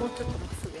Molto toxica.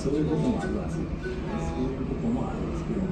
そういうこともあります。そういうこともありますけどね。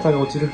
바닥에落ちる